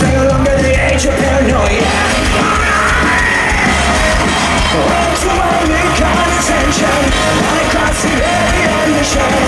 sing along at the age of paranoia. All right! Too many contention, I can't see every ambition.